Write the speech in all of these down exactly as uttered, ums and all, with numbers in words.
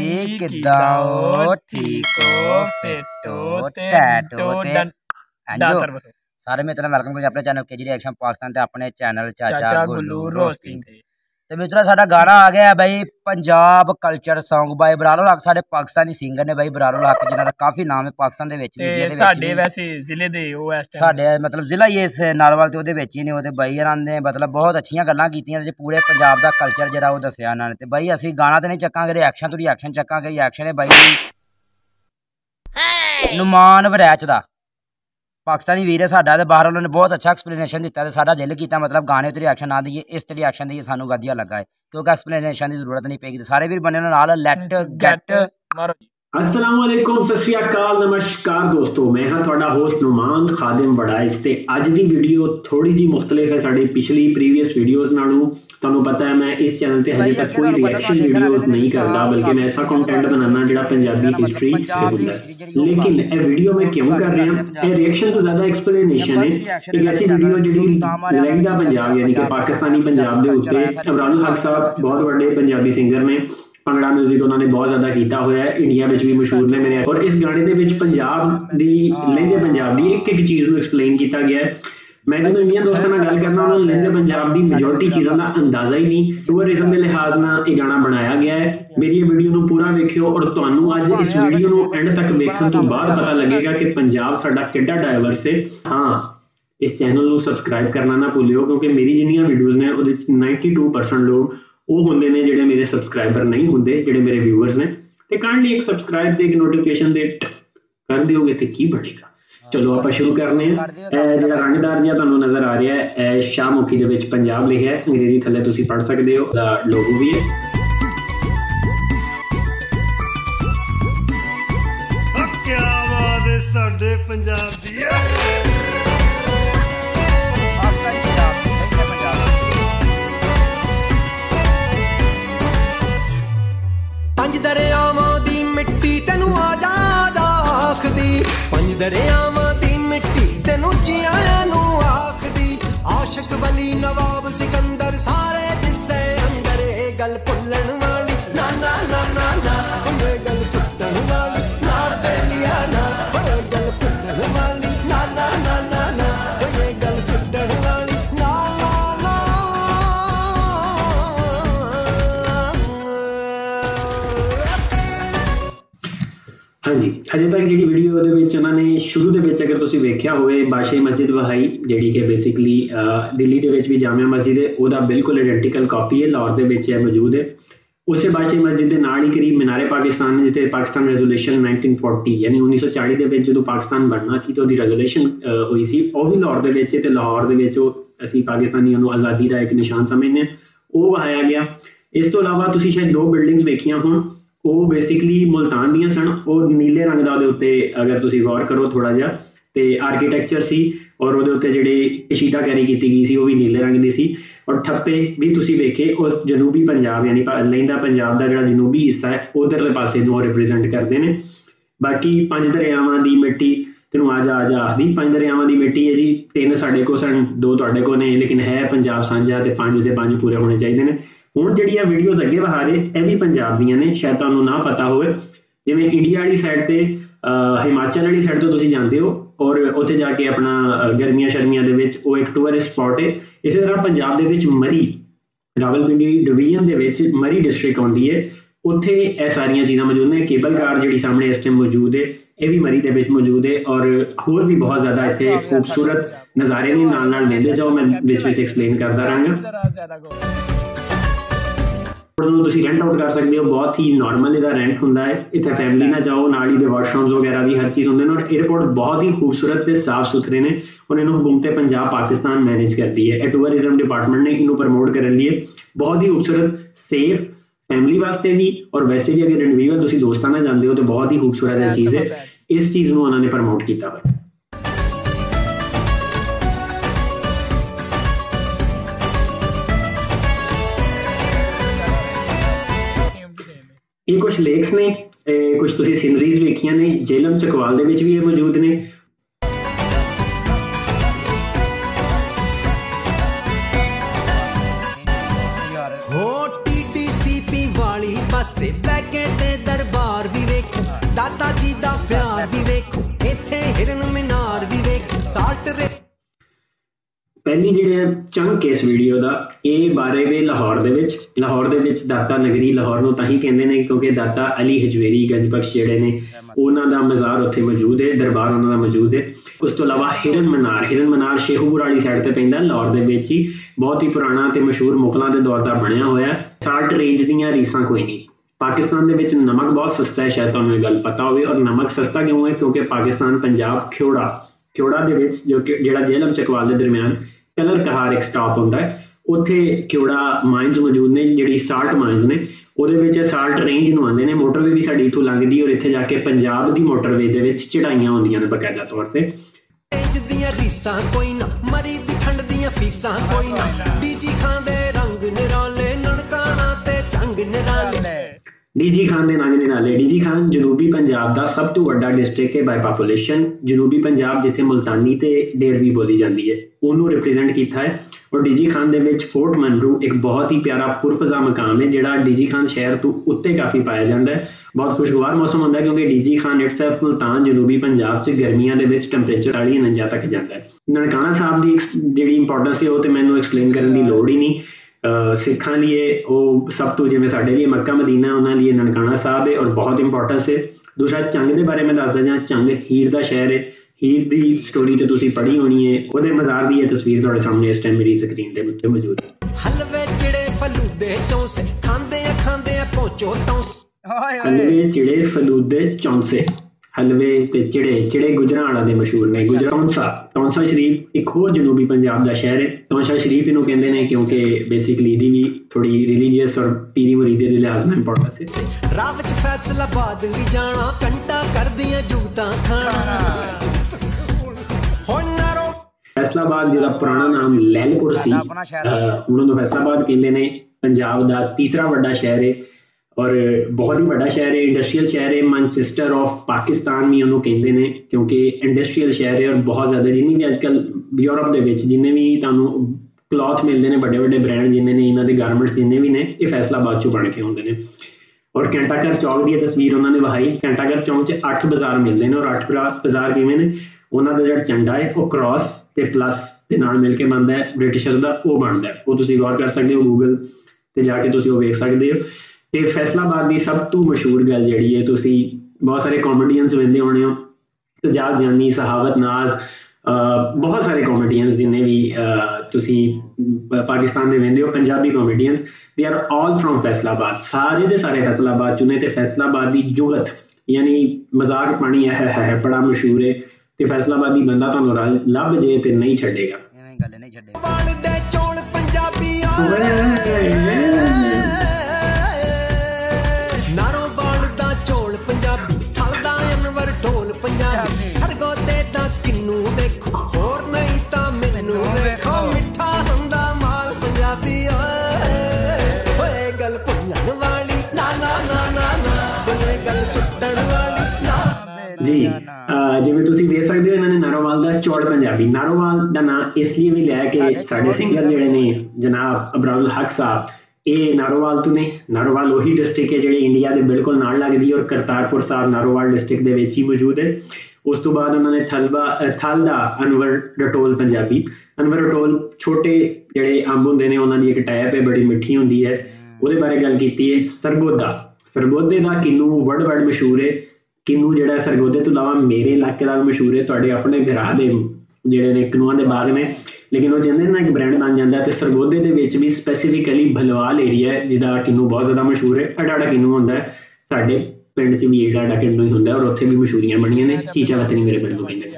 सारे मित्रों वेलकम जी अपने चैनल के जी रिएक्शन पाकिस्तान ते अपने चैनल चाचा गुल्लू रोस्टिंग ते मित्रों साडा गाना आ गया भाई Punjab culture song by Abrar-ul-Haq साडे पाकिस्तानी सिंगर ने भाई अबरार-उल-हक जिन्हां दा काफी नाम है पाकिस्तान दे विच मीडिया दे विच साडे वैसे जिले दे ओ एस टाइम साडे मतलब जिला ही इस नालवाल ते ओदे विच ही ने ओदे भाई हरां ने मतलब बहुत अच्छी गल्लां कीतियां जे पूरे पंजाब दा कल्चर जेड़ा ओ दस्सेया इन्हां ने ते भाई असीं गाना ते नहीं चक्कांगे रिएक्शन तो रिएक्शन चक्कांगे रिएक्शन है भाई नुमान वरैच दा पाकिस्तानी वीर है साडा ते बाहर उन्होंने बहुत अच्छा एक्सप्लेनेशन दिता ते साडा दिल कीता मतलब गाने ते रिएक्शन ना दईए इस ते रिएक्शन दईए सानू वधिया लगा है क्योंकि एक्सप्लेनेशन दी जरूरत नहीं पेगी सारे वीर बने नाल लेट गेट मारो जी। अस्सलाम वालेकुम सत श्री अकाल नमस्कार दोस्तों मैं हां तुहाडा होस्ट नुमान खादिम वड़ाइस ते अज दी वीडियो थोड़ी जी मुख्तलिफ है साडी पिछली प्रीवियस वीडियोस नालों तुहानू पता है मैं इस चैनल ते हजे तक कोई रिएक्शन वीडियोस नहीं करदा बल्कि मैं ऐसा कंटेंट बनाना जेड़ा पंजाबी हिस्ट्री होंदा लेकिन ये वीडियो मैं क्यों कर रहा हूं ये रिएक्शन तो ज्यादा एक्सप्लेनेशन है कि ऐसी वीडियो जेड़ी लैंग्वेज पंजाब यानी कि पाकिस्तानी पंजाब दे उत्ते अबरार-उल-हक साहब बहुत बड़े पंजाबी सिंगर ने ਭੰਗੜਾ ਮਿਊਜ਼ਿਕ ਉਹਨਾਂ ਨੇ ਬਹੁਤ ਜ਼ਿਆਦਾ ਕੀਤਾ ਹੋਇਆ ਹੈ ਇੰਡੀਆ ਵਿੱਚ ਵੀ ਮਸ਼ਹੂਰ ਨੇ ਮੇਰੇ ਔਰ ਇਸ ਗਾਣੇ ਦੇ ਵਿੱਚ ਪੰਜਾਬ ਦੀ ਲਹਿੰਦੇ ਪੰਜਾਬ ਦੀ ਇੱਕ ਇੱਕ ਚੀਜ਼ ਨੂੰ ਐਕਸਪਲੇਨ ਕੀਤਾ ਗਿਆ ਹੈ ਮੈਂ ਜਦੋਂ ਇੰਡੀਅਨ ਦੋਸਤਾਂ ਨਾਲ ਗੱਲ ਕਰਨਾ ਉਹਨਾਂ ਨੂੰ ਲਹਿੰਦੇ ਪੰਜਾਬ ਦੀ ਮੈਜੋਰਟੀ ਚੀਜ਼ਾਂ ਦਾ ਅੰਦਾਜ਼ਾ ਹੀ ਨਹੀਂ ਟੂਰਿਜ਼ਮ ਦੇ ਲਿਹਾਜ਼ ਨਾਲ ਇਹ ਗਾਣਾ ਬਣਾਇਆ ਗਿਆ ਹੈ ਮੇਰੀ ਇਹ ਵੀਡੀਓ ਨੂੰ ਪੂਰਾ ਵੇਖਿਓ ਔਰ ਤੁਹਾਨੂੰ ਅੱਜ ਇਸ ਵੀਡੀਓ ਨੂੰ ਐਂਡ ਤੱਕ ਵੇਖਣ ਤੋਂ ਬਾਅਦ ਪਤਾ ਲੱਗੇਗਾ ਕਿ ਪੰਜਾਬ ਸਾਡਾ ਕਿੰਨਾ ਡਾਇਵਰਸ ਹੈ ਹਾਂ ਇਸ ਚੈਨਲ ਨੂੰ ਸਬਸਕ੍ਰਾਈਬ ਕਰਨਾ ਨਾ ਭੁੱਲਿਓ ਕਿਉਂਕਿ ਮੇਰੀ ਜਿੰਨੀਆਂ ਵੀਡੀਓਜ਼ ਨੇ ਉਹਦੇ ਵਿੱਚ ਨਾਈਨਟੀ ਟੂ ਪਰਸੈਂਟ ਲੋਕ ਉਹ ਹੁੰਦੇ ਨੇ ਜਿਹੜੇ ਮੇਰੇ ਸਬਸਕ੍ਰਾਈਬਰ ਨਹੀਂ ਹੁੰਦੇ ਜਿਹੜੇ ਮੇਰੇ ਵਿਊਅਰਸ ਨੇ ਤੇ ਕਾਇੰਡਲੀ ਇੱਕ ਸਬਸਕ੍ਰਾਈਬ ਤੇ ਇੱਕ ਨੋਟੀਫਿਕੇਸ਼ਨ ਦੇ ਕਰ ਦਿਓਗੇ ਤੇ ਕੀ ਬਣੇਗਾ ਚਲੋ ਆਪਾਂ ਸ਼ੁਰੂ ਕਰਨੇ ਆ ਜਿਹੜਾ ਰੰਗਦਾਰ ਜਿਹਾ ਤੁਹਾਨੂੰ ਨਜ਼ਰ ਆ ਰਿਹਾ ਹੈ ਇਹ ਸ਼ਾਮੁਖੀ ਦੇ ਵਿੱਚ ਪੰਜਾਬ ਲਿਖਿਆ ਹੈ ਅੰਗਰੇਜ਼ੀ ਥੱਲੇ ਤੁਸੀਂ ਪੜ੍ਹ ਸਕਦੇ ਹੋ ਦਾ ਲੋਗੋ ਵੀ ਹੈ ਕੀ ਆਵਾਜ਼ ਹੈ ਸਾਡੇ ਪੰਜਾਬ ਦੀ ਦਰਿਆਵਾਂ ਦੀ ਮਿੱਟੀ ਤੈਨੂੰ ਜਿਆਂ ਨੂੰ ਆਖਦੀ ਆਸ਼ਿਕ ਵਲੀ ਨਵਾਬ ਸਿਕੰਦਰ ਸਾਰੇ ਜਿਸ ਦੇ ਅੰਦਰ ਇਹ ਗੱਲ ਭੁੱਲਣ ਵਾਲੀ ਨਾ ਨਾ ਨਾ ਨਾ ਨਾ ਇਹ ਗੱਲ ਸੁੱਟਣ ਵਾਲੀ ਨਾ ਬੇਲੀਆ ਨਾ ਇਹ ਗੱਲ ਭੁੱਲਣ ਵਾਲੀ ਨਾ ਨਾ ਨਾ ਨਾ ਨਾ ਇਹ ਗੱਲ ਸੁੱਟਣ ਵਾਲੀ ਨਾ ਨਾ ਨਾ ਹਾਂਜੀ ਅਜੇ ਤੱਕ ਜਿਹੜੀ ਵੀਡੀਓ ਦੇ ਵਿੱਚ ਉਹਨਾਂ ਨੇ शुरू के अगर तुम वेख्या हो बादशाही मस्जिद वहाई जी कि बेसिकली दिल्ली के भी जामिया मस्जिद है वह बिल्कुल आइडेंटिकल कॉपी है लाहौर के मौजूद है उस बादशाही मस्जिद के नाल ही करीब मीनारे पाकिस्तान है जिते पाकिस्तान रेजोल्यूशन नाइनटीन फोर्टी यानी उन्नीस सौ चाली के जो पाकिस्तान बनना सी तो रेजोल्यूशन हुई सी वह भी लाहौर के लाहौर के असी पाकिस्तानी आज़ादी का एक निशान समझने वो वहाया गया इस तो इलावा तुम शायद दो बिल्डिंग्स वेखिया हो ਉਹ ਬੇਸਿਕਲੀ ਮੁਲਤਾਨ ਦੀਆਂ ਸਨ ਔਰ ਨੀਲੇ ਰੰਗ ਦਾ ਉਹਦੇ ਉੱਤੇ ਅਗਰ ਤੁਸੀਂ ਗੌਰ ਕਰੋ ਥੋੜਾ ਜਿਹਾ ਤੇ ਆਰਕੀਟੈਕਚਰ ਸੀ ਔਰ ਉਹਦੇ ਉੱਤੇ ਜਿਹੜੇ ਕਸ਼ੀਦਾ ਕੈਰੀ ਕੀਤੀ ਗਈ ਸੀ ਉਹ ਵੀ ਨੀਲੇ ਰੰਗ ਦੀ ਸੀ ਔਰ ਠੱਪੇ ਵੀ ਤੁਸੀਂ ਵੇਖੇ ਔਰ ਜਨੂਬੀ ਪੰਜਾਬ ਯਾਨੀ ਲਹਿੰਦਾ ਪੰਜਾਬ ਦਾ ਜਿਹੜਾ ਜਨੂਬੀ ਹਿੱਸਾ ਹੈ ਉਧਰਲੇ ਪਾਸੇ ਨੂੰ ਉਹ ਰਿਪ੍ਰੈਜ਼ੈਂਟ ਕਰਦੇ ਨੇ ਬਾਕੀ ਪੰਜ ਦਰਿਆਵਾਂ ਦੀ ਮਿੱਟੀ ਤੈਨੂੰ ਆਜਾ ਆਜਾ ਆਖਦੀ ਪੰਜ ਦਰਿਆਵਾਂ ਦੀ ਮਿੱਟੀ ਹੈ ਜੀ ਤਿੰਨ ਸਾਡੇ ਕੋਲ ਸਨ ਦੋ ਤੁਹਾਡੇ ਕੋਲ ਨੇ ਲੇਕਿਨ ਹੈ ਪੰਜਾਬ ਸਾਂਝਾ ਤੇ ਪੰਜ ਦੇ ਪੰਜ ਪੂਰੇ ਹੋਣੇ ਚਾਹੀਦੇ ਨੇ ਹੁਣ ਜਿਹੜੀਆਂ ਵੀਡੀਓਜ਼ ਅੱਗੇ ਵਹਾ ਰਹੇ ਇਹ ਵੀ ਪੰਜਾਬ ਦੀਆਂ ਨੇ ਸ਼ਾਇਦ ਤੁਹਾਨੂੰ ਨਾ ਪਤਾ ਹੋਵੇ ਜਿਵੇਂ ਇੰਡੀਆ ਵਾਲੀ ਸਾਈਡ ਤੇ ਹਿਮਾਚਲ ਵਾਲੀ ਸਾਈਡ ਤੋਂ ਤੁਸੀਂ ਜਾਂਦੇ ਹੋ ਔਰ ਉੱਥੇ ਜਾ ਕੇ ਆਪਣਾ ਗਰਮੀਆਂ ਸ਼ਰਮੀਆਂ ਦੇ ਵਿੱਚ ਉਹ ਇੱਕ ਟੂਰਿਸਟ ਸਪੌਟ ਹੈ ਇਸੇ ਤਰ੍ਹਾਂ ਪੰਜਾਬ ਦੇ ਵਿੱਚ ਮਰੀ ਰਾਵਲਪਿੰਡੀ ਡਿਵੀਜ਼ਨ ਦੇ ਵਿੱਚ ਮਰੀ ਡਿਸਟ੍ਰਿਕਟ ਆਉਂਦੀ ਹੈ ਉੱਥੇ ਇਹ ਸਾਰੀਆਂ ਚੀਜ਼ਾਂ ਮੌਜੂਦ ਨੇ ਕੇਬਲ ਕਾਰ ਜਿਹੜੀ ਸਾਹਮਣੇ ਇਸ ਟਾਈਮ ਮੌਜੂਦ ਹੈ ਇਹ ਵੀ ਮਰੀ ਦੇ ਵਿੱਚ ਮੌਜੂਦ ਹੈ ਔਰ ਹੋਰ ਵੀ ਬਹੁਤ ਜ਼ਿਆਦਾ ਇੱਥੇ ਖੂਬਸੂਰਤ ਨਜ਼ਾਰੇ ਨੇ ਨਾਲ ਨਾਲ ਲੈਂਦੇ ਜਾਓ ਮੈਂ ਵਿੱਚ ਵਿੱਚ ਐਕਸਪਲੇਨ ਕਰਦਾ ਰਹਾਂਗਾ ਤੁਸੀਂ ਰੈਂਟ ਆਊਟ ਕਰ ਸਕਦੇ ਹੋ ਬਹੁਤ ਹੀ ਨਾਰਮਲ ਇਹਦਾ ਰੈਂਟ ਹੁੰਦਾ ਹੈ ਇੱਥੇ ਫੈਮਿਲੀ ਨਾਲ ਜਾਓ ਨਾਲ ਹੀ ਦੇ ਵਾਸ਼ਰੂਮਸ ਵਗੈਰਾ ਵੀ ਹਰ ਚੀਜ਼ ਹੁੰਦੇ ਨੇ ਔਰ 에ਅਰਪੋਰਟ ਬਹੁਤ ਹੀ ਖੂਬਸੂਰਤ ਤੇ ਸਾਫ ਸੁਥਰੇ ਨੇ ਉਹਨਾਂ ਨੂੰ ਹਕੂਮਤ ਪੰਜਾਬ ਪਾਕਿਸਤਾਨ ਮੈਨੇਜ ਕਰਦੀ ਹੈ ਇਹ ਟੂਰਿਜ਼ਮ ਡਿਪਾਰਟਮੈਂਟ ਨੇ ਇਹਨੂੰ ਪ੍ਰਮੋਟ ਕਰਨ ਲਈ ਬਹੁਤ ਹੀ ਖੂਬਸੂਰਤ ਸੇਫ ਫੈਮਿਲੀ ਵਾਸਤੇ ਵੀ ਔਰ ਵੈਸੇ ਵੀ ਅਗਰ ਰਣਵੀਰ ਤੁਸੀਂ ਦੋਸਤਾਂ ਨਾਲ ਜਾਂਦੇ ਹੋ ਤੇ ਬਹੁਤ ਹੀ ਖੂਬਸੂਰਤ ਚੀਜ਼ ਹੈ ਇਸ ਚੀਜ਼ ਨੂੰ ਉਹਨਾਂ ਨੇ ਪ੍ਰਮੋਟ ਕੀਤਾ ਹੋਇਆ ये कुछ लेक्स ने कुछ तुसी सीनरीज वेखियां ने जेलम चकवाल दे विच भी ये मौजूद ने यार हो टीटीसीपी वाली बस ते बैके ते पहली जिहड़ी चंक इस वीडियो का यह बारे में लाहौर दे विच लाहौर दे विच दाता नगरी लाहौर नूं तां ही कहंदे ने क्योंकि दाता अली हजवेरी गंजबख्श जिहड़े ने उन्हां दा मज़ार उत्थे मौजूद है, दरबार उन्हां दा मौजूद है। उस तो अलावा हिरनमनार हिरनमनार शेखूपुर वाली साइड पर पैंदा लाहौर दे विच ही बहुत ही पुराना ते मशहूर मुगलों के दौर का बनिया होया। साठ रेंज दीयां रीसां कोई नहीं। पाकिस्तान के विच नमक बहुत सस्ता है, शायद तुहानूं इह गल पता होवे। और नमक सस्ता क्यों है? क्योंकि पाकिस्तान पंजाब खियोड़ा खियोड़ा दे विच जो कि जिहड़ा जेहलम चकवाल के दरमियान कलर कहार एक स्टॉप होता है, उत्थे क्योड़ा माइनस मौजूद ने जिहड़ी साल्ट माइनस ने, वो साल्ट रेंज नूं आंदे ने। मोटरवे भी साडी इत्थों लंघदी और इत्थे जाके पंजाब दी मोटरवे दे विच चढ़ाइयां होंदियां ने बकायदा तौर ते। रेंज दीयां रीसां कोई ना, मरी दी ठंड दीयां फीसां कोई ना, डीजी खान दे रंग निराले, ननकाना ते चंग निराले। डीजी खान के नाम नाले डीजी खान जनूबी पंजाब का सब तो वड्डा डिस्ट्रिक्ट है बाय पापूलेशन। जनूबी पंजाब जिथे मुल्तानी ते डेरवी बोली जाती है, उन्होंने रिप्रजेंट किया है। और डीजी खान के फोर्ट मनरू एक बहुत ही प्यारा पुरफजा मकाम है जिहड़ा डीजी खान शहर तो उत्ते काफ़ी पाया जाता है। बहुत खुशगवार मौसम होता है क्योंकि डीजी खान इटसेल्फ मुल्तान जनूबी पंजाब से गर्मियों के टैंपरेचर चाली उनंजा तक जाता है। ननकाना साहब की जी इंपोर्टेंस है वो तो मैं एक्सप्लेन करने की लड़ ही नहीं। सिखा लिए वो सब तो जिमें साढ़े लिए मक्का मदीना, उन्होंने लिए ननकाना साहब है और बहुत इंपोर्टेंस है। दूसरा चंग के बारे में दसदा जां, चंग हीर का शहर है। हीर की स्टोरी तो तुसीं पढ़ी होनी है, वो मज़ार की यह तस्वीर तुहाडे सामने इस टाइम मेरी स्क्रीन के उत्ते मौजूद है। हलवे चिड़े फलूदे चौंसे, हलवे ते चिड़े चिड़े गुजरां वाला दे मशहूर ने। गुजरां टौंसा टौंसा शरीफ एक होर जनूबी पंजाब का शहर है। टौंसा शरीफ इन्हों कहंदे ने क्योंकि बेसिकली दी भी थोड़ी रिलीजियस और पीरी मुरीदे दे लिहाज नाल इंपोर्टेंस है। राह विच फैसलाबाद वी जाना, कंटा करदियां जूतां खाना। फैसलाबाद जिहड़ा पुराना नाम लैलपुर सी, उन्होंने फैसलाबाद कहंदे ने। पंजाब का तीसरा वड्डा शहर है और बहुत ही बड़ा शहर है, इंडस्ट्रीयल शहर है। मैनचेस्टर ऑफ पाकिस्तान भी उन्होंने कहते हैं क्योंकि इंडस्ट्रीयल शहर है और बहुत ज़्यादा जिन्हें भी अजकल यूरोप के जिन्हें भी तू क्लॉथ मिलते हैं, बड़े बड़े ब्रांड जिन्हें ने, इन्होंने गारमेंट्स जिन्हें भी ने, ये फैसलाबाद चो बन के आते हैं। और घंटाघर चौक की तस्वीर उन्होंने वहाई। घंटाघर चौक से अठ बाज़ार मिलते हैं और अठ बाज़ार किमें ने, उन्होंने जो झंडा है वह क्रॉस तो प्लस के नाल मिल के बनता है, ब्रिटिशर का वो बनता है। वो तुम गौर कर सकते हो, गूगल पर जाके तुम वेख सकते हो। तो फैसलाबाद की सब तो मशहूर गल जी है, तुसी बहुत सारे कॉमेडियंस वेंदे होने हो, सजाद जानी, सहावत नाज, बहुत सारे कॉमेडियंस जिन्हें भी तुसी पाकिस्तान के वेंदे हो, Punjabi comedians, they are all from Faisalabad. सारे के सारे फैसलाबाद चुने। तो फैसलाबाद की जुगत यानी मजाक पानी है, है, है बड़ा मशहूर है। तो फैसलाबाद की बंदा तुहानूं लभ जे तो नहीं छड्डेगा। सरगोधे दा किन्नू देखो, होर नहीं तां मैनू देखो, मिठा हुंदा माल पंजाबी ओए। गल भुल्लण वाली ना ना ना ना ना, ओए गल सुट्टण वाली ना। जी जिवें तुसीं देख सकदे हो, इन्हां ने नारोवाल दा चौड़ पंजाबी, नारोवाल दा नां इसलिए भी लिया कि साडे सिंगर जिहड़े ने जनाब अबराउल हक साहब, ये नारोवाल तो ने। नारोवाल वही डिस्ट्रिक्ट है जी इंडिया के बिल्कुल नाल लगती है और करतारपुर साहब नारोवाल डिस्ट्रिक्ट के विच ही मौजूद है। उस तो बाद उन्होंने थलबा थलदा अनवर डटोल पंजाबी, अनवर डटोल छोटे जोड़े अंब होंगे ने, उन्होंने एक टाइप है बड़ी मिठी होंगी है, वो बारे गल की है। सरगोधा, सरगोधे का किन्नू वर्ल्ड वाइड मशहूर है। किन्नू जोड़ा सरगोधे तो इलावा मेरे इलाके का भी मशहूर है, थोड़े अपने बिरा के जोड़े ने किन्नुआ के बाग ने, लेकिन वो जिन्हें ना एक ब्रांड बन जाता है। तो सरगोधे के भी स्पैसीफिकली भलवाल एरिया है जिदा किन्नू बहुत ज़्यादा मशहूर है। अडाडा किन्नू होंदा है, साढ़े पिंड से भी अडाडा किन्नू ही होंदा है और उत्थे भी मशहूरियां बनियां ने। चीचा वतनी मेरे पिंड नूं कहंदे ने।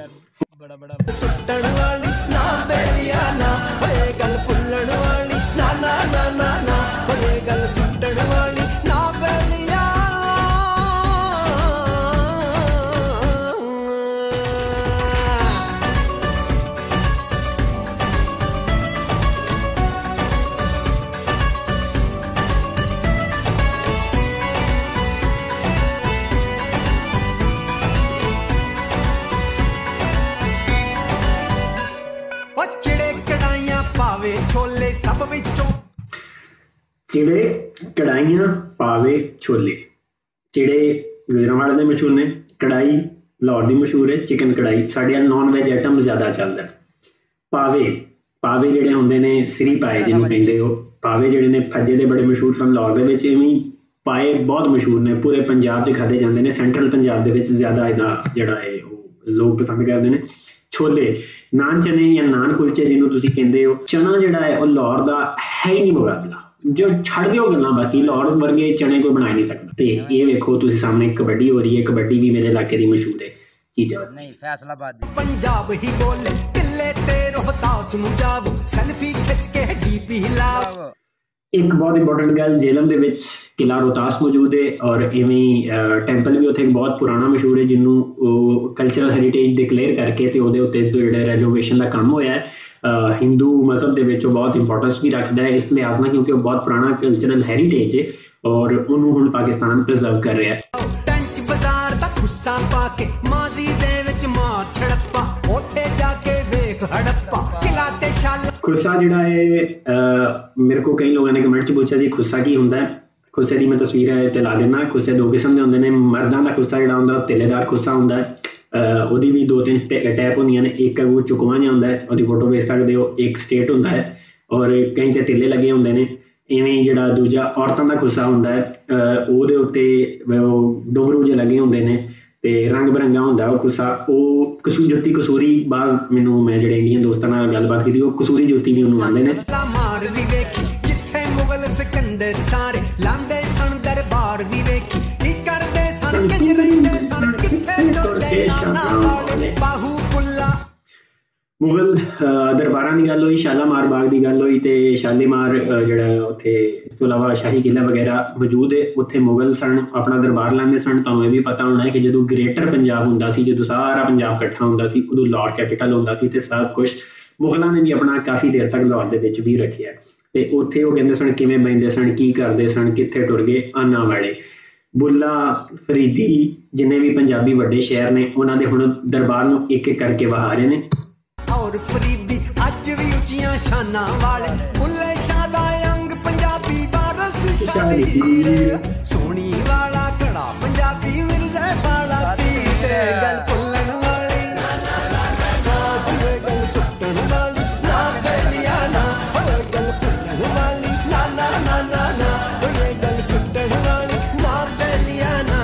चिड़े कड़ाइयां पावे छोले, चिड़े गुजरांवाले दे मशहूर ने, कड़ाई लाहौर की मशहूर है चिकन कढ़ाई। साढ़े नॉन वैज आइटम ज़्यादा चलता है। पावे पावे जोड़े होंगे ने सिरी पाए जिन्होंने कहेंगे, पावे जोड़े ने फज्जे के बड़े मशहूर सन लाहौर के। पाए बहुत मशहूर ने पूरे पंजाब के खाते जाते हैं, सेंट्रल पंजाब के ज़्यादा इधर जोड़ा है लोग पसंद करते हैं। छोले नान चने या नान कुल्चे जिन्हों तुम कहते हो, चना जोड़ा है वह लाहौर का है ही नहीं मुकाबला। जो छड़ दो गल बाकी लाहौर वर्गे चने कोई बना नहीं सकता। तो ये वेखो तुम सामने कबड्डी हो रही है, कबड्डी भी मेरे इलाके की मशहूर है। की जवाब नहीं फैसलाबाद पंजाब ही बोले टिल्ले ते रोहतास नु जाओ सेल्फी खिंच के डीपी हिलाओ। एक बहुत इंपोर्टेंट गल, झेलम के किला रोहतास मौजूद है और इवें टैंपल भी उत्थे बहुत पुराना मशहूर है जिन्होंने कल्चरल हैरीटेज डिकलेयर करके तो वो जो रेनोवेशन का काम होया है। हिंदू मजहब के बहुत इंपोर्टेंस भी रखता है इस लिहाज ना, क्योंकि बहुत पुराना कल्चरल हैरीटेज है और उन्होंने हुण पाकिस्तान प्रिजर्व कर रहा है। खुस्सा जिहड़ा है, मेरे को कई लोगों ने कमेंट च पूछा जी खुस्सा की होंदा है। खुस्से की मैं तस्वीर है ते ला देना। खुस्से दो किस्म के होंदे ने, मर्दां का खुस्सा जिहड़ा होंदा तेलेदार खुस्सा होंदा है, उहदी भी दो तीन टाइप होंदियां ने। एक है वो चुकवा जिहा होंदा है, उहदी फोटो वेख सकदे हो, एक स्ट्रेट होंदा है और कई ते तेले लगे होंदे ने। इवें जिहड़ा दूजा औरतां का खुस्सा होंदा है, उहदे उत्ते डोंगरू जे लगे होंदे ने ते रंग बिरंगा होंदा वो खुस्सा। वो कसूरी जुत्ती, कसूरी बाज मैनू मैं जेडे इंडियन दोस्तों नाल गलबात कीती, वो कसूरी जुत्ती भी उन्होंने आंदे ने। शामार भी वेखी जिथे मुगल सिकंदर सारे लांदे सन, दरबार भी वेखी की करदे सन किंज रहिंदे सन किथे जुड़दे नाना वाले बाहू पुल्ला। मुगल दरबारां दी गल होई, शालामार बाग दी गल होई ते शालीमार जिहड़ा उत्थे इस तों इलावा शाही किला वगैरह मौजूद है। उत्थे मुगल सन अपना दरबार लांदे सन। तुहानूं यह भी पता होना है कि जो ग्रेटर पंजाब हुंदा सी, जो सारा पंजाब इकट्ठा हुंदा सी, उदों लाहौर कैपिटल हुंदा सी ते सब कुछ मुगलों ने भी अपना काफ़ी देर तक लाहौर दे विच भी रखिया। ते उत्थे ओह कहंदे सन किवें बहिंदे सन, की करदे सन, कित्थे टुर गए आना वाले। बुला फरीदी जिन्ने भी पंजाबी वड्डे शहर ने उन्हां दे हुण दरबार नूं एक एक करके वहा रहे ने। और फरीदी अज भी उचिया शाना वाले बुले शादा अंग पंजाबी वारस शादी सोनी वाला कड़ा पंजाबी मिर्ज़ा वाला तीर गल पुलन वाले नाच वे गल सुटन वाली ना बेलिया ना वे गल पुलन वाली ना ना ना ना ना वे गल सुटन वाली ना बेलिया ना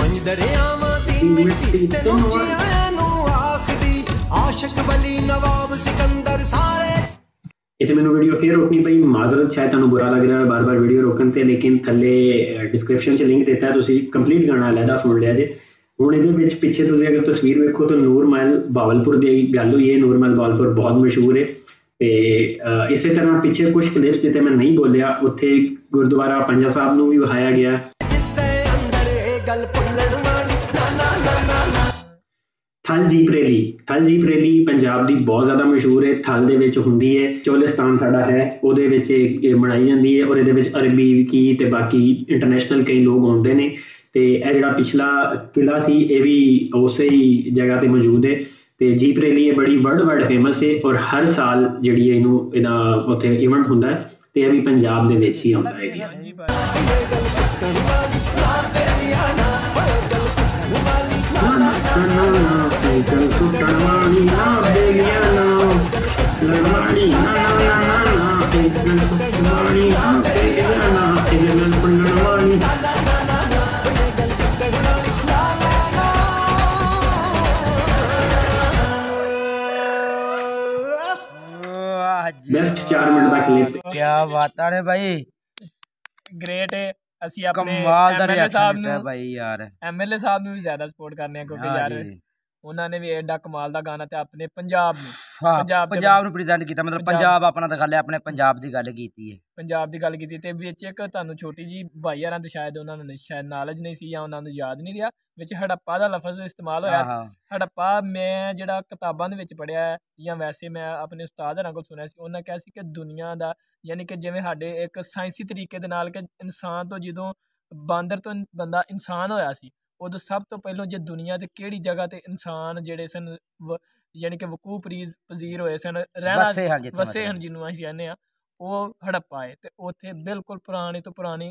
पंज दरियावां दी मिट्टी ते उचिया इतने। मैंने वीडियो फिर रोकनी पई, माजरत शायद तुहानूं बुरा लग रहा है बार बार वीडियो रोकन ते, लेकिन थले डिस्क्रिप्शन च लिंक देता है, तुसीं कंप्लीट गाना अलहदा सुन लिया जे। हुण इहदे विच पिछे तुसीं अगर तस्वीर वेखो तो नूर महल बहावलपुर की गल हुई है। नूर महल बहावलपुर बहुत मशहूर है। ते इसे तरह पिछे कुछ क्लिप्स जिते मैं नहीं बोलिया उत्थे गुरुद्वारा पंजा साहब नूं भी विखाया गया। Thal jeep rally, Thal jeep rally Punjab की बहुत ज़्यादा मशहूर है। थल दे विच हुंदी है, चोलिस्तान साडा है, उहदे विच मनाई जाती है और इहदे विच अरबी की ते बाकी इंटरनेशनल कई लोग आउंदे ने। ते इह जिहड़ा पिछला किला सी इह भी उस ही जगह पर मौजूद है। तो जीप रैली है बड़ी वर्ल्ड वाइड फेमस है और हर साल जिहड़ी इहनूं इहदा उत्थे इवेंट हुंदा है ते इह भी पंजाब दे विच ही आउंदा है। बेस्ट चार मिनट का क्लिप, क्या बात है भाई, ग्रेट है। असि अपने एमएलए साहब नु भाई यार, एमएलए साहब नु भी ज्यादा सपोर्ट करने क्योंकि यार उन्होंने भी एडा कमाल का गाना ते अपने पंजाब में हाँ, पंजाब पंजाब नु प्रेजेंट कीता, मतलब पंजाब अपना दिखा लिया, अपने पंजाब दी गल कीती है, पंजाब दी गल कीती। ते विच एक तुहानू छोटी जी भाई यारां दे शायद उन्होंने शायद नॉलेज नहीं सी या उन्होंने याद नहीं रहा, विच हड़प्पा दा लफज इस्तेमाल होया। हड़प्पा मैं जिहड़ा किताबां दे विच पढ़िया या वैसे मैं अपने उस्ताद हरां कोल सुनिया सी, उन्होंने कहा सी कि दुनिया दा यानी कि जिवें साडे एक साइंसी तरीके दे नाल कि इंसान तो जदों बांदर तो बंदा इंसान होया सी उदों सब तो पहलों जो दुनिया के केड़ी जगह ते इंसान जिहड़े सन यानी कि वकूफ परीज पजीर होए सन, रहना वसे हैं जिन्होंने असीं कहने वो हड़प्पा है। तो उत्थे बिल्कुल पुराने तो पुरानी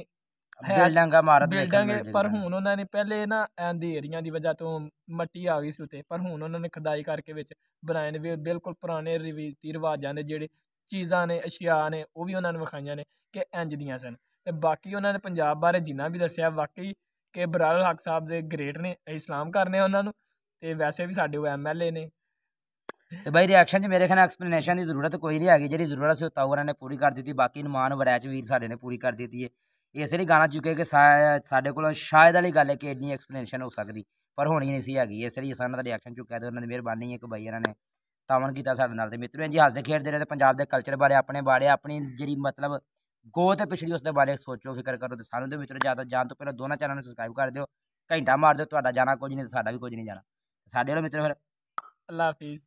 ਬਿਲਡਿੰਗ ਇਮਾਰਤ ਬਿਲਡਿੰਗ ਪਰ ਹੁਣ ਉਹਨਾਂ ਨੇ ਪਹਿਲੇ ਨਾ ਅੰਧੇਰੀਆਂ ਦੀ ਵਜ੍ਹਾ ਤੋਂ ਮਿੱਟੀ ਆ ਗਈ ਸੀ ਉੱਤੇ ਪਰ ਹੁਣ ਉਹਨਾਂ ਨੇ ਖੁਦਾਈ ਕਰਕੇ ਵਿੱਚ ਬਣਾਏ ਨੇ ਬਿਲਕੁਲ ਪੁਰਾਣੇ ਰਿਵਾਇਤੀ ਰਿਵਾਜਾਂ ਦੇ ਜਿਹੜੇ ਚੀਜ਼ਾਂ ਨੇ ਅਸ਼ਿਆ ਨੇ ਉਹ ਵੀ ਉਹਨਾਂ ਨੂੰ ਵਿਖਾਈਆਂ ਨੇ ਕਿ ਇੰਜ ਦੀਆਂ ਸਨ। ਤੇ ਬਾਕੀ ਉਹਨਾਂ ਨੇ ਪੰਜਾਬ ਬਾਰੇ ਜਿੰਨਾ ਵੀ ਦੱਸਿਆ ਵਾਕਈ ਕਿ ਅਬਰਾਰ ਉਲ ਹਕ ਸਾਹਿਬ ਦੇ ਗ੍ਰੇਟ ਨੇ ਇਸਲਾਮ ਕਰਨੇ ਉਹਨਾਂ ਨੂੰ ਤੇ ਵੈਸੇ ਵੀ ਸਾਡੇ ਉਹ ਐਮ ਐਲ ਏ ਨੇ। तो भाई रिएक्शन से मेरे ख्याल एक्सप्लेनेशन की जरूरत कोई नहीं हैगी, जी जरूरत से ताऊ ने पूरी कर दी, बाकी नुमान वरैच वीर साढ़े ने पूरी कर दी है। इसलिए गाना चुके कि साढ़े को शायद वाली गल है कि इन्नी एक्सप्लेनेशन हो सकती पर होनी नहीं सी हैगी, इसलिए सारा रिएक्शन चुका है तो उन्होंने मेहरबानी है कि भाई इन्होंने तावन किया साढ़े नाल। मित्रों जी हसते खेडते रहे तो पंजाब के कल्चर बारे अपने बारे अपनी जी मतलब गो तो पिछड़ी उसके बारे सोचो फिक्र करो। तो सानू तो मित्रों ज्यादा जान तो पहले दोनों चैनल में सबसक्राइब कर दो, घंटा मार दो, जाना कुछ नहीं तो साढ़ा भी कुछ नहीं जाना। साढ़े मित्रों फिर अल्लाह हाफिज़।